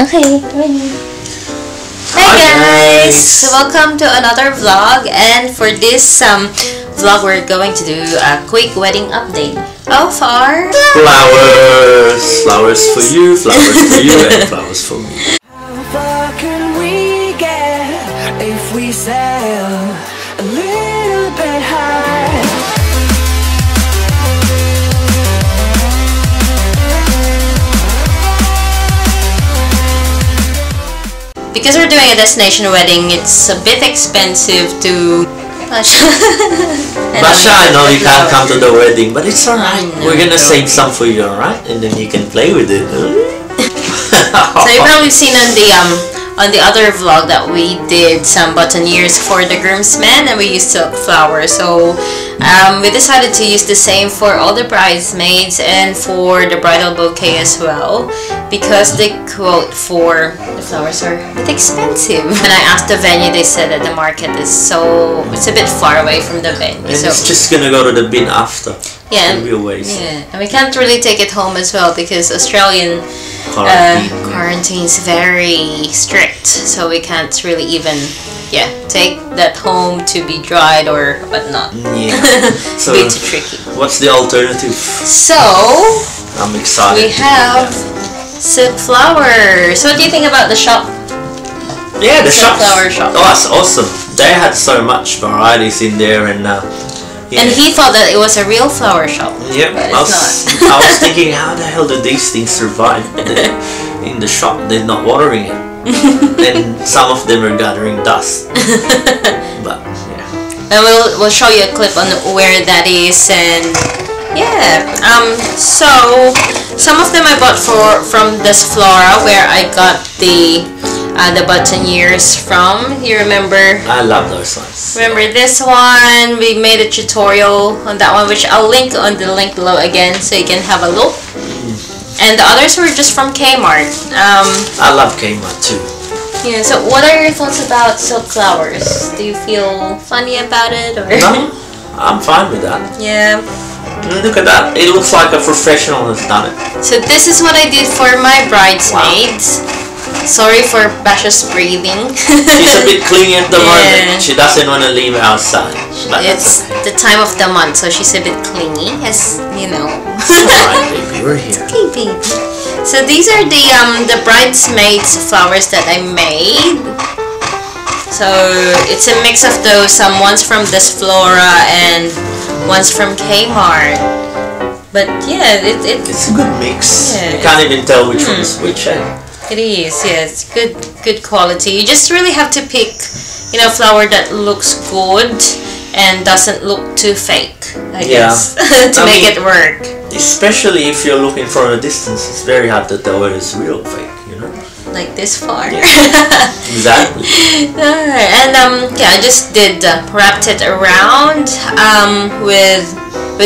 Okay, ready. Hi guys! So welcome to another vlog, and for this vlog we're going to do a quick wedding update of our flowers! Flowers for you, flowers for you, and flowers for me. How far can we get if we sail a little bit high? Because we're doing a destination wedding, it's a bit expensive to Russia. Russia, I know you can't come to the wedding, but it's alright. We're gonna save some for you, alright? And then you can play with it. So you've probably seen on the other vlog that we did some boutonnieres for the groomsmen, and we used silk flowers. So we decided to use the same for all the bridesmaids and for the bridal bouquet as well, because the quote for the flowers are a bit expensive. When I asked the venue, they said that the market is it's a bit far away from the venue. And so it's just gonna go to the bin after. Yeah, and we can't really take it home as well because Australian quarantine is very strict, so we can't really even take that home to be dried or whatnot. Yeah, so it's a bit tricky. What's the alternative? So I'm excited. We have silk flowers. What do you think about the shop? Yeah, the silk flower shop. Oh, that's awesome. They had so much varieties in there, and yeah. And he thought that it was a real flower shop. Yep, but it's not. I was thinking, how the hell do these things survive in the shop? They're not watering it. And some of them are gathering dust. But yeah. And we'll show you a clip on where that is, and yeah. So some of them I bought from Desflora, where I got the boutonnieres from. You remember? I love those ones. Remember this one? We made a tutorial on that one, which I'll link on the link below again, so you can have a look. And the others were just from Kmart. I love Kmart too. Yeah. So what are your thoughts about silk flowers? Do you feel funny about it, or? No, I'm fine with that. Yeah. Look at that. It looks like a professional has done it. So this is what I did for my bridesmaids. Wow. Sorry for Basha's breathing. She's a bit clingy at the moment. She doesn't want to leave outside. It's okay. The time of the month, so she's a bit clingy, as you know. Alright, baby, we're here. It's okay, baby. So these are the bridesmaids flowers that I made. So it's a mix of those. Some ones from Desflora and ones from Kmart. But yeah, it's a good mix. Yeah. You can't even tell which one's which. It is, yes, good quality. You just really have to pick, a flower that looks good and doesn't look too fake, I guess, to make it work. Especially if you're looking from a distance, it's very hard to tell whether it's real or fake, Like this far. Yeah. Exactly. Alright, and I just did wrapped it around with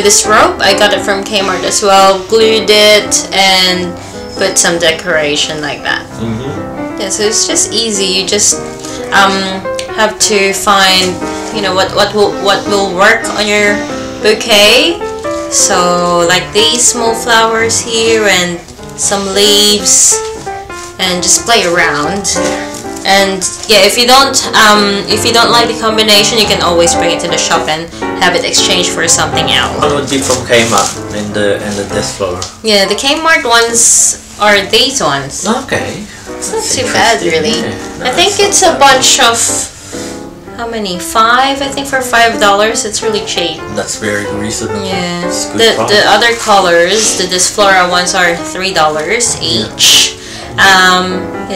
this rope. I got it from Kmart as well. Glued it and put some decoration like that. Yeah, so it's just easy. You just have to find what will work on your bouquet. So like these small flowers here and some leaves, and just play around. And yeah, if you don't like the combination, you can always bring it to the shop and have it exchanged for something else. One would be from Kmart and the Desflora. Yeah, the Kmart ones are these ones. Okay. It's not too bad, really. Yeah, no, I think it's a bunch of, how many? 5? I think for $5, it's really cheap. That's very reasonable. Yeah. The other colors, the Desflora ones, are $3 each.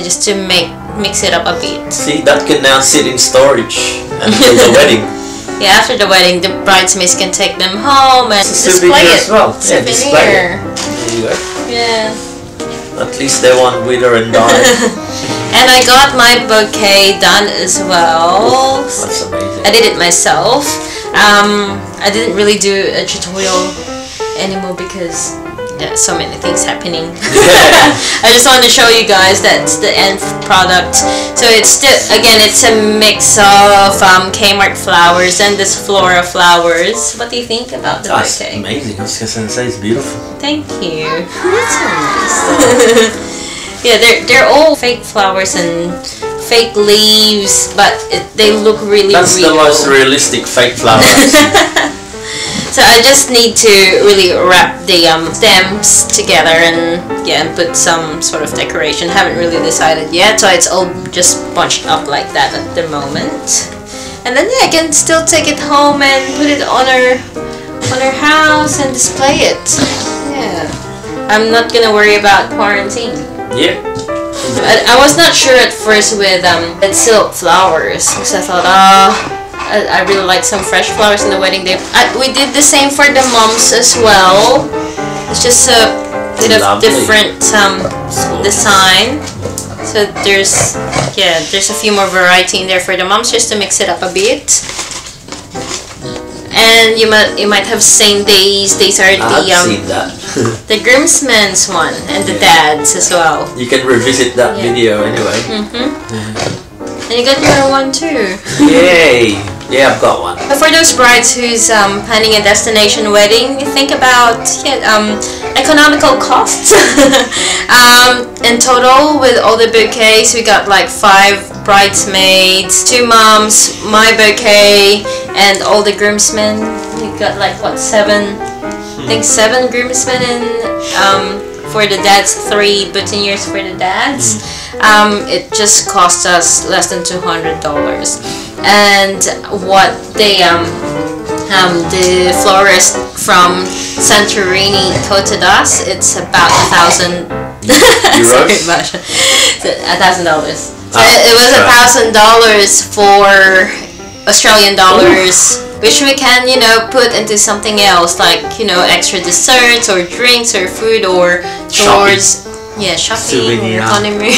Just to mix it up a bit. See, that can now sit in storage until the wedding. Yeah, after the wedding, the bridesmaids can take them home and display it as well. Yeah, display it. There you go. Yeah. At least they won't wither and die. And I got my bouquet done as well. That's amazing. I did it myself. I didn't really do a tutorial anymore because so many things happening. Yeah. I just wanted to show you guys that's the end product. So it's it's a mix of Kmart flowers and Desflora flowers. What do you think about the bouquet? Amazing. I was gonna say it's beautiful. Thank you. That's so nice. Yeah, they're all fake flowers and fake leaves, but they look really real. That's the most realistic fake flowers. So I just need to really wrap the stems together and put some sort of decoration. Haven't really decided yet, so it's all just bunched up like that at the moment. And then I can still take it home and put it on our house and display it. Yeah, I'm not gonna worry about quarantine. Yeah. I was not sure at first with silk flowers, because I thought, I really like some fresh flowers in the wedding day. We did the same for the moms as well. It's just a bit of different design. So there's a few more variety in there for the moms, just to mix it up a bit. And you might have same days. These are the groomsmen's one and the dad's as well. You can revisit that video anyway. And you got your one too. Yay! Yeah, I've got one. But for those brides who's planning a destination wedding, think about economical costs. In total, with all the bouquets, we got like 5 bridesmaids, 2 moms, my bouquet, and all the groomsmen. We got like what, 7? I think 7 groomsmen, and for the dads, 3 boutonnieres for the dads. It just cost us less than $200. And what the florist from Santorini quoted us, it's about €1,000. $1,000. So it was $1,000 for Australian dollars, which we can, put into something else, like, extra desserts or drinks or food or chores. Yeah, shopping, honeymoon,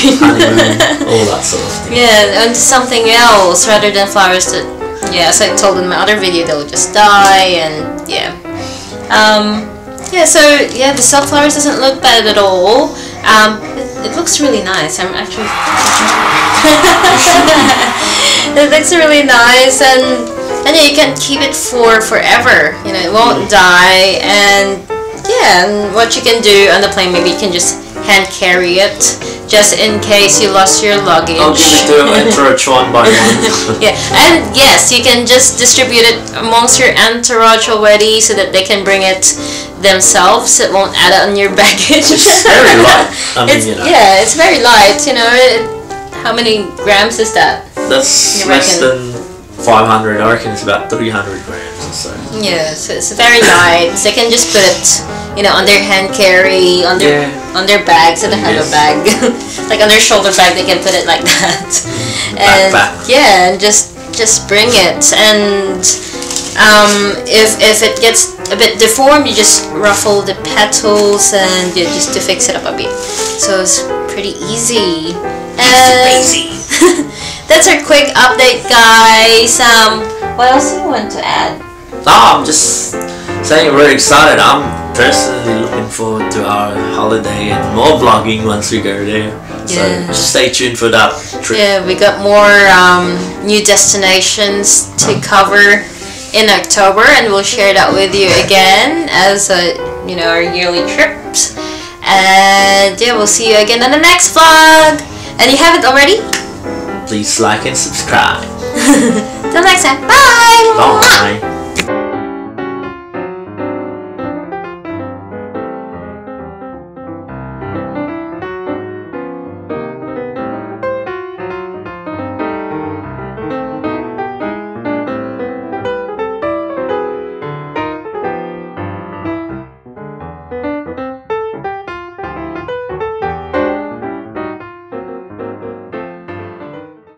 all that sort of thing. Yeah, and something else rather than flowers that, as I told in my other video, they'll just die, and the silk flowers doesn't look bad at all. It looks really nice. I'm actually... It looks really nice, and you can keep it for forever. It won't die, and what you can do on the plane, maybe you can just hand carry it, just in case you lost your luggage. I'll give it to entourage one by one. And yes, you can just distribute it amongst your entourage already, so that they can bring it themselves. It won't add on your baggage. It's very light. Yeah, it's very light. How many grams is that? That's less than 500. I reckon it's about 300 grams or so. Yeah, so it's very light. They can just put it, on their hand carry, on their... on their bags, so they have a bag, like on their shoulder bag, they can put it like that, and just bring it. And if it gets a bit deformed, you just ruffle the petals and just to fix it up a bit. So it's pretty easy. And that's our quick update, guys. What else do you want to add? I'm just saying, I'm really excited. I'm personally looking forward to our holiday and more vlogging once we go there. So stay tuned for that trip. Yeah, we got more new destinations to cover in October, and we'll share that with you again as our yearly trips. And we'll see you again on the next vlog. And you haven't already? Please like and subscribe. Till next time. Bye. Bye.